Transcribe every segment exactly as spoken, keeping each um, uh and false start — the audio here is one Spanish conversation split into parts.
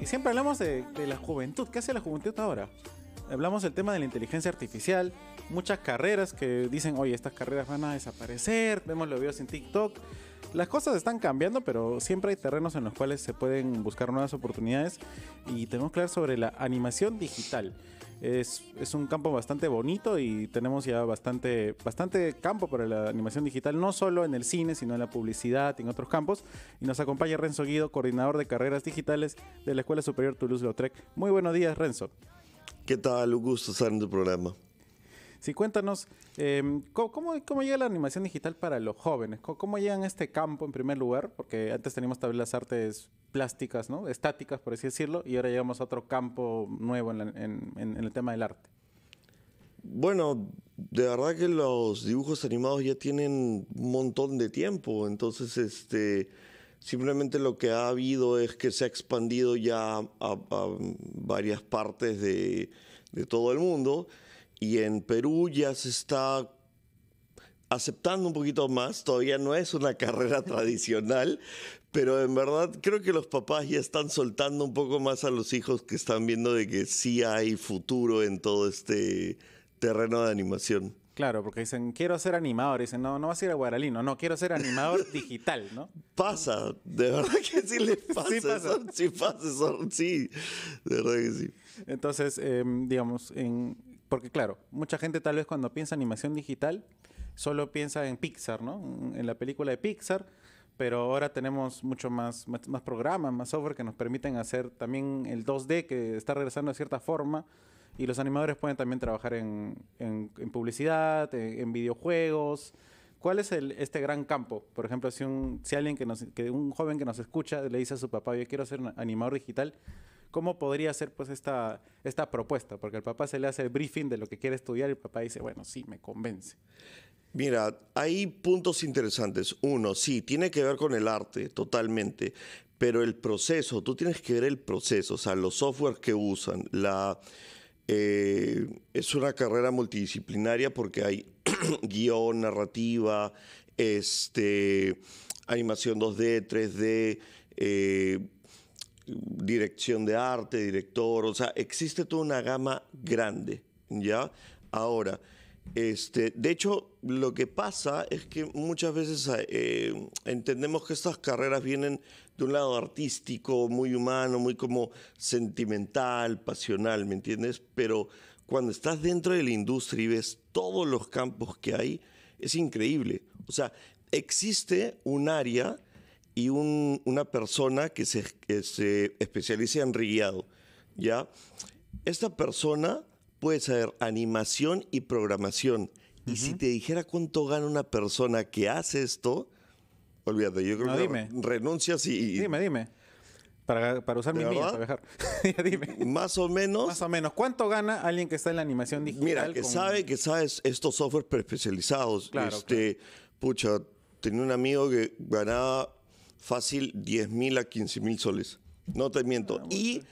Y siempre hablamos de, de la juventud. ¿Qué hace la juventud ahora? Hablamos del tema de la inteligencia artificial. Muchas carreras que dicen, oye, estas carreras van a desaparecer. Vemos los videos en TikTok. Las cosas están cambiando, pero siempre hay terrenos en los cuales se pueden buscar nuevas oportunidades. Y tenemos que hablar sobre la animación digital. Es, es un campo bastante bonito y tenemos ya bastante, bastante campo para la animación digital, no solo en el cine, sino en la publicidad y en otros campos. Y nos acompaña Renzo Guido, coordinador de carreras digitales de la Escuela Superior Toulouse-Lautrec. Muy buenos días, Renzo. ¿Qué tal? Un gusto estar en tu programa. Sí, cuéntanos, eh, ¿cómo, ¿cómo llega la animación digital para los jóvenes? ¿Cómo, cómo llegan a este campo en primer lugar? Porque antes teníamos también las artes plásticas, ¿no? Estáticas, por así decirlo, y ahora llegamos a otro campo nuevo en, la, en, en, en el tema del arte. Bueno, de verdad que los dibujos animados ya tienen un montón de tiempo, entonces este, simplemente lo que ha habido es que se ha expandido ya a, a varias partes de, de todo el mundo. Y en Perú ya se está aceptando un poquito más, todavía no es una carrera tradicional, pero en verdad creo que los papás ya están soltando un poco más a los hijos que están viendo de que sí hay futuro en todo este terreno de animación. Claro, porque dicen, quiero ser animador. Dicen, no, no vas a ir a Guaralino. No, quiero ser animador digital, ¿no? Pasa, de verdad que sí les pasa. Sí pasa, son, sí, pasa son, sí, de verdad que sí. Entonces, eh, digamos, en... Porque claro, mucha gente tal vez cuando piensa en animación digital solo piensa en Pixar, ¿no? En la película de Pixar, pero ahora tenemos mucho más, más, más programas, más software que nos permiten hacer también el dos D que está regresando de cierta forma y los animadores pueden también trabajar en, en, en publicidad, en, en videojuegos. ¿Cuál es el, este gran campo? Por ejemplo, si, un, si alguien que, nos, que un joven que nos escucha le dice a su papá, yo quiero ser un animador digital, ¿cómo podría ser pues esta, esta propuesta? Porque al papá se le hace el briefing de lo que quiere estudiar y el papá dice, bueno, sí, me convence. Mira, hay puntos interesantes. Uno, sí, tiene que ver con el arte totalmente, pero el proceso, tú tienes que ver el proceso, o sea, los softwares que usan. La, eh, es una carrera multidisciplinaria porque hay guión, narrativa, este, animación dos D, tres D, eh, dirección de arte, director, o sea, existe toda una gama grande, ¿ya? Ahora, este, de hecho, lo que pasa es que muchas veces eh, entendemos que estas carreras vienen de un lado artístico, muy humano, muy como sentimental, pasional, ¿me entiendes? Pero cuando estás dentro de la industria y ves todos los campos que hay, es increíble. O sea, existe un área y un, una persona que se, que se especializa en guiado, ¿ya? Esta persona puede saber animación y programación. Uh-huh. Y si te dijera cuánto gana una persona que hace esto, olvídate, yo creo no, que dime. renuncias y... Dime, dime. Para, para usar mi mía, para dejar. Dime. Más o menos. Más o menos. ¿Cuánto gana alguien que está en la animación digital? Mira, que con... sabe que sabe estos software especializados. Claro, este, claro. Pucha, tenía un amigo que ganaba fácil diez mil a quince mil soles. No te miento. Ah, y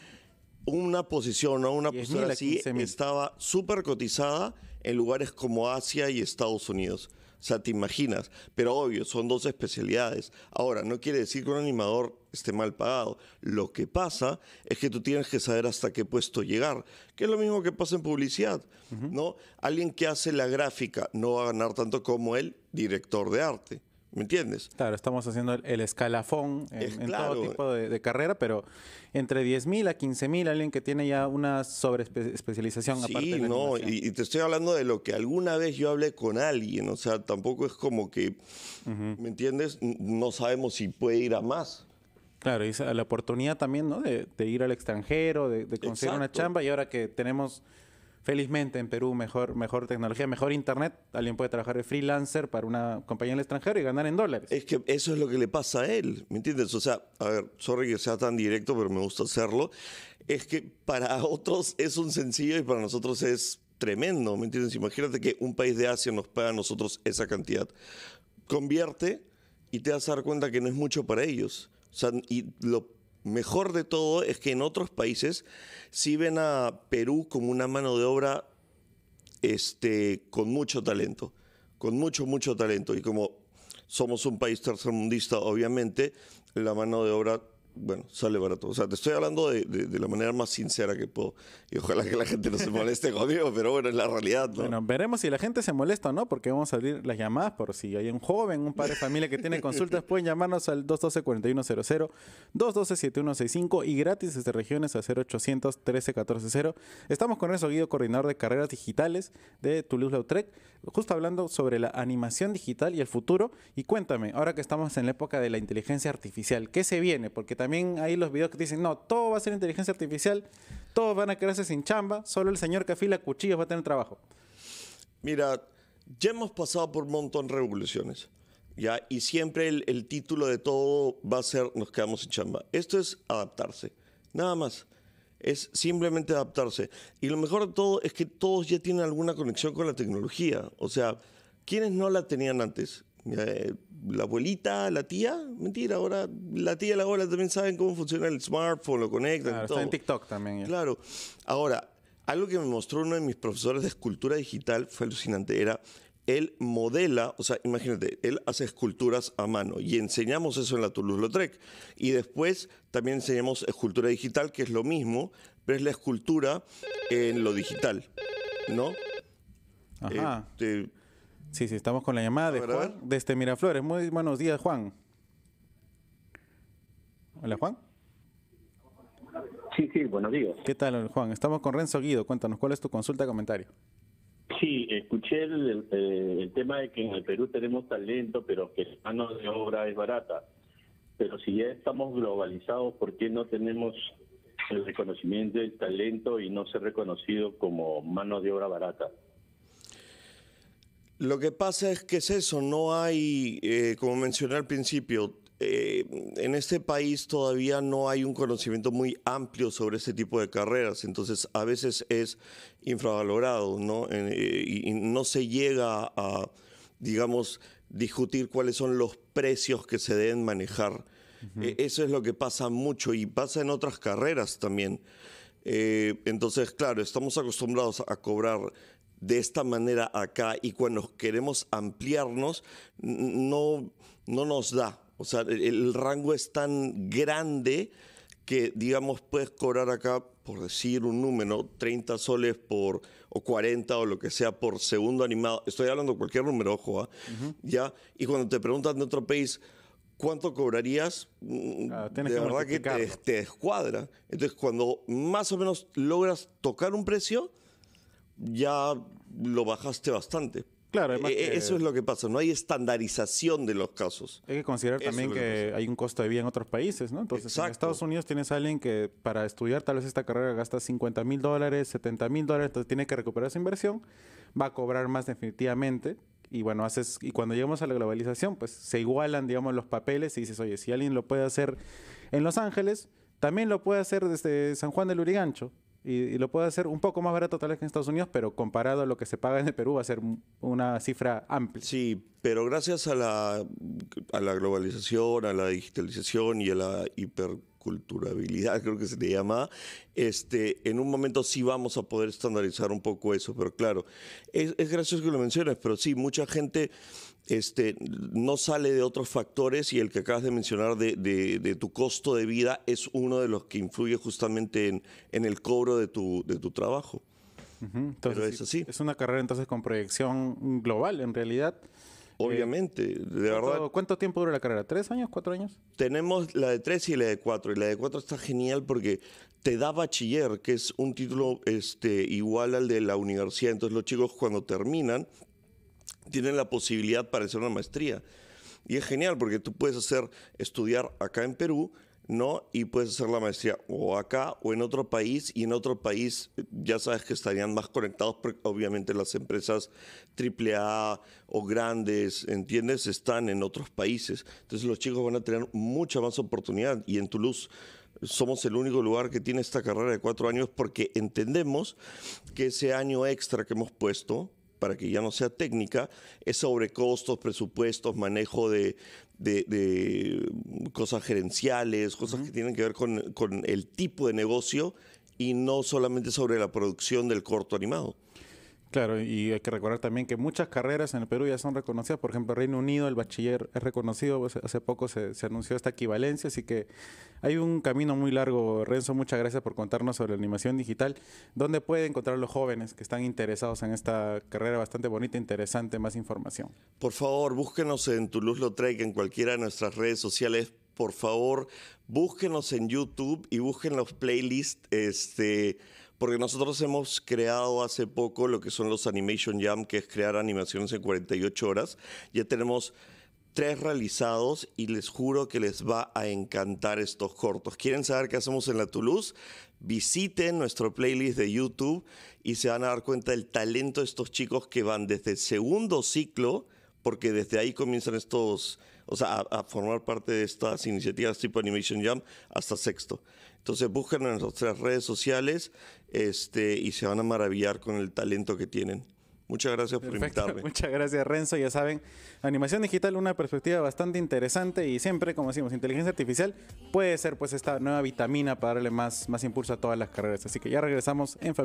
una posición o una posición así estaba súper cotizada en lugares como Asia y Estados Unidos. O sea, te imaginas. Pero obvio, son dos especialidades. Ahora, no quiere decir que un animador esté mal pagado. Lo que pasa es que tú tienes que saber hasta qué puesto llegar, que es lo mismo que pasa en publicidad, uh-huh, ¿no? Alguien que hace la gráfica no va a ganar tanto como el director de arte. ¿Me entiendes? Claro, estamos haciendo el escalafón en, es claro. en todo tipo de, de carrera, pero entre diez mil a quince mil, alguien que tiene ya una sobreespecialización sí, aparte de la no, y, y te estoy hablando de lo que alguna vez yo hablé con alguien, o sea, tampoco es como que, uh-huh, ¿me entiendes? No sabemos si puede ir a más. Claro, y la oportunidad también, ¿no? De, de ir al extranjero, de, de conseguir Exacto. una chamba, y ahora que tenemos... Felizmente en Perú mejor, mejor tecnología, mejor internet. Alguien puede trabajar de freelancer para una compañía en el extranjero y ganar en dólares. Es que eso es lo que le pasa a él, ¿me entiendes? O sea, a ver, sorry que sea tan directo, pero me gusta hacerlo. Es que para otros es un sencillo y para nosotros es tremendo, ¿me entiendes? Imagínate que un país de Asia nos paga a nosotros esa cantidad. Convierte y te vas a dar cuenta que no es mucho para ellos. O sea, y lo mejor de todo es que en otros países sí ven a Perú como una mano de obra este, con mucho talento, con mucho, mucho talento. Y como somos un país tercermundista, obviamente, la mano de obra bueno, sale barato. O sea, te estoy hablando de, de, de la manera más sincera que puedo. Y ojalá que la gente no se moleste conmigo, pero bueno, es la realidad, ¿no? Bueno, veremos si la gente se molesta o no, porque vamos a abrir las llamadas por si hay un joven, un padre de familia que tiene consultas. Pueden llamarnos al dos uno dos, cuatro uno cero cero, dos uno dos, siete uno seis cinco y gratis desde regiones a cero ochocientos, trece, catorce cero. Estamos con Renzo Guido, coordinador de carreras digitales de Toulouse-Lautrec, justo hablando sobre la animación digital y el futuro. Y cuéntame, ahora que estamos en la época de la inteligencia artificial, ¿qué se viene? Porque también hay los videos que dicen, no, todo va a ser inteligencia artificial, todos van a quedarse sin chamba, solo el señor que afila cuchillos va a tener trabajo. Mira, ya hemos pasado por un montón de revoluciones, ¿ya? Y siempre el, el título de todo va a ser, nos quedamos sin chamba. Esto es adaptarse, nada más. Es simplemente adaptarse. Y lo mejor de todo es que todos ya tienen alguna conexión con la tecnología. O sea, ¿quiénes no la tenían antes? La abuelita, la tía, mentira, ahora la tía y la abuela también saben cómo funciona el smartphone, lo conectan. Claro, está en TikTok también. Ya. Claro. Ahora, algo que me mostró uno de mis profesores de escultura digital fue alucinante, era él modela, o sea, imagínate, él hace esculturas a mano y enseñamos eso en la Toulouse-Lautrec. Y después también enseñamos escultura digital, que es lo mismo, pero es la escultura en lo digital, ¿no? Ajá. Eh, te, Sí, sí, estamos con la llamada de Juan desde Miraflores. Muy buenos días, Juan. Hola, Juan. Sí, sí, buenos días. ¿Qué tal, Juan? Estamos con Renzo Guido. Cuéntanos, ¿cuál es tu consulta, comentario? Sí, escuché el, el, el tema de que en el Perú tenemos talento, pero que la mano de obra es barata. Pero si ya estamos globalizados, ¿por qué no tenemos el reconocimiento del talento y no ser reconocido como mano de obra barata? Lo que pasa es que es eso, no hay, eh, como mencioné al principio, eh, en este país todavía no hay un conocimiento muy amplio sobre este tipo de carreras, entonces a veces es infravalorado, ¿no? Eh, y no se llega a, digamos, discutir cuáles son los precios que se deben manejar. Uh-huh. Eh, eso es lo que pasa mucho y pasa en otras carreras también. Eh, entonces, claro, estamos acostumbrados a cobrar de esta manera acá y cuando queremos ampliarnos no, no nos da. O sea, el, el rango es tan grande que, digamos, puedes cobrar acá, por decir un número, treinta soles por, o cuarenta o lo que sea por segundo animado. Estoy hablando de cualquier número, ojo, ¿eh? Uh-huh. ¿Ya? Y cuando te preguntan de otro país, ¿cuánto cobrarías? Ah, de verdad que te, te descuadra. Entonces, cuando más o menos logras tocar un precio, ya lo bajaste bastante. Claro, además eh, eso es lo que pasa, no hay estandarización de los casos. Hay que considerar eso también, que, que hay un costo de vida en otros países, ¿no? Entonces, exacto, en Estados Unidos tienes a alguien que para estudiar tal vez esta carrera gasta cincuenta mil dólares, setenta mil dólares, entonces tiene que recuperar esa inversión, va a cobrar más definitivamente. Y bueno, haces, y cuando llegamos a la globalización, pues se igualan, digamos, los papeles y dices, oye, si alguien lo puede hacer en Los Ángeles, también lo puede hacer desde San Juan del Lurigancho. Y, y lo puede hacer un poco más barato tal vez que en Estados Unidos, pero comparado a lo que se paga en el Perú va a ser una cifra amplia. Sí, pero gracias a la, a la globalización, a la digitalización y a la hiperculturabilidad, creo que se le llama, este, en un momento sí vamos a poder estandarizar un poco eso, pero claro, es, es gracioso que lo menciones, pero sí, mucha gente este, no sale de otros factores y el que acabas de mencionar de, de, de tu costo de vida es uno de los que influye justamente en, en el cobro de tu, de tu trabajo. Uh-huh. Entonces, pero es así. Es una carrera entonces con proyección global en realidad. Obviamente, eh, de verdad. ¿Cuánto tiempo dura la carrera? ¿Tres años? ¿Cuatro años? Tenemos la de tres y la de cuatro. Y la de cuatro está genial porque te da bachiller, que es un título este, igual al de la universidad. Entonces los chicos cuando terminan tienen la posibilidad para hacer una maestría. Y es genial porque tú puedes hacer, estudiar acá en Perú, ¿no? Y puedes hacer la maestría o acá o en otro país, y en otro país ya sabes que estarían más conectados porque obviamente las empresas triple A o grandes, ¿entiendes? Están en otros países. Entonces los chicos van a tener mucha más oportunidad y en Toulouse somos el único lugar que tiene esta carrera de cuatro años porque entendemos que ese año extra que hemos puesto para que ya no sea técnica, es sobre costos, presupuestos, manejo de, de, de cosas gerenciales, cosas uh-huh. que tienen que ver con, con el tipo de negocio y no solamente sobre la producción del corto animado. Claro, y hay que recordar también que muchas carreras en el Perú ya son reconocidas. Por ejemplo, Reino Unido, el bachiller es reconocido. Pues hace poco se, se anunció esta equivalencia, así que hay un camino muy largo. Renzo, muchas gracias por contarnos sobre la animación digital. ¿Dónde pueden encontrar los jóvenes que están interesados en esta carrera bastante bonita, interesante, más información? Por favor, búsquenos en Toulouse-Lautrec, en cualquiera de nuestras redes sociales. Por favor, búsquenos en YouTube y busquen los playlists, este... porque nosotros hemos creado hace poco lo que son los Animation Jam, que es crear animaciones en cuarenta y ocho horas. Ya tenemos tres realizados y les juro que les va a encantar estos cortos. ¿Quieren saber qué hacemos en la Toulouse? Visiten nuestro playlist de YouTube y se van a dar cuenta del talento de estos chicos que van desde el segundo ciclo, porque desde ahí comienzan estos, o sea, a, a formar parte de estas iniciativas tipo Animation Jam hasta sexto. Entonces busquen en nuestras redes sociales este, y se van a maravillar con el talento que tienen. Muchas gracias por Perfecto. Invitarme. Muchas gracias, Renzo. Ya saben, animación digital, una perspectiva bastante interesante y siempre, como decimos, inteligencia artificial puede ser pues esta nueva vitamina para darle más, más impulso a todas las carreras. Así que ya regresamos en familia.